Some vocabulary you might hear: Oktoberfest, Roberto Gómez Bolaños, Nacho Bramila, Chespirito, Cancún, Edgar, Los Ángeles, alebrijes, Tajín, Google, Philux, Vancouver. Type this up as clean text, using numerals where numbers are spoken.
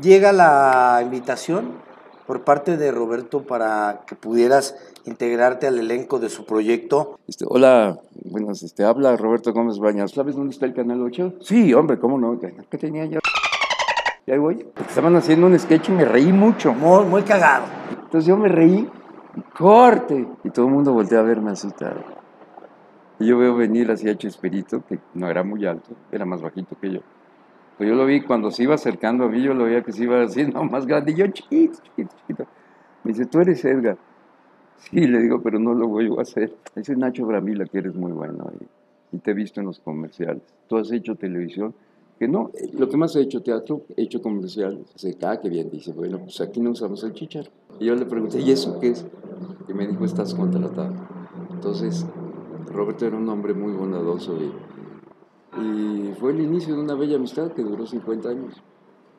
llega la invitación por parte de Roberto para que pudieras integrarte al elenco de su proyecto. Hola, buenas, habla Roberto Gómez Bolaños. ¿Sabes dónde está el Canal 8? Sí, hombre, ¿cómo no? ¿Qué tenía yo? Y ahí voy. Estaban haciendo un sketch y me reí mucho. Muy, muy cagado. Entonces yo me reí, corte. Y todo el mundo voltea a verme así, tal. Y yo veo venir hacia Chespirito, que no era muy alto, era más bajito que yo. Pero yo lo vi cuando se iba acercando a mí, yo lo veía que se iba haciendo más grande. Y yo, chiquito. Me dice, ¿tú eres Edgar? Sí, le digo, pero no lo voy a hacer. Ese Nacho Bramila, que eres muy bueno y te he visto en los comerciales. Tú has hecho televisión. Que no, lo que más he hecho teatro, he hecho comerciales. Se cae que bien, dice, bueno, pues aquí no usamos el chícharo. Y yo le pregunté, ¿y eso qué es? Y me dijo, estás contratado. Entonces, Roberto era un hombre muy bondadoso y fue el inicio de una bella amistad que duró 50 años.